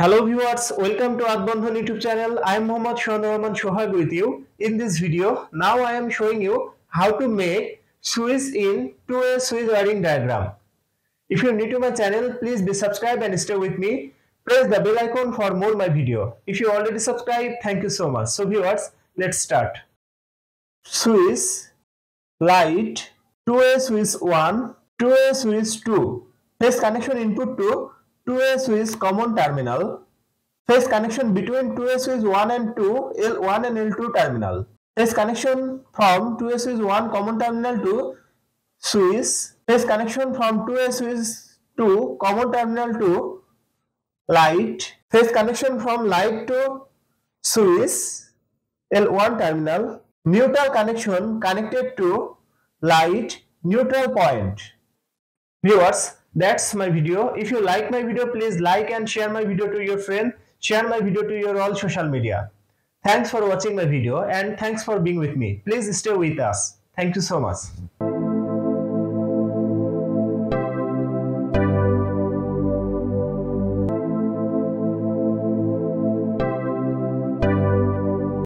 Hello viewers, welcome to Earth Bondhon YouTube channel. I am Mohamad Swan Oraman Shohag with you. In this video, now I am showing you how to make switch in two-way switch wiring diagram. If you are new to my channel, please be subscribed and stay with me. Press the bell icon for more my video. If you already subscribed, thank you so much. So viewers, let's start. Switch light, two-way switch 1, two-way switch 2. Phase connection input to two-way switch common terminal. Phase connection between two-way switch 1 and 2 L1 and L2 terminal. Phase connection from two-way switch 1 common terminal to switch. Phase connection from two-way switch 2 common terminal to light. Phase connection from light to switch L1 terminal. Neutral connection connected to light neutral point. Viewers, that's my video. If you like my video, please like and share my video to your friend. Share my video to your all social media. Thanks for watching my video and thanks for being with me. Please stay with us. Thank you so much.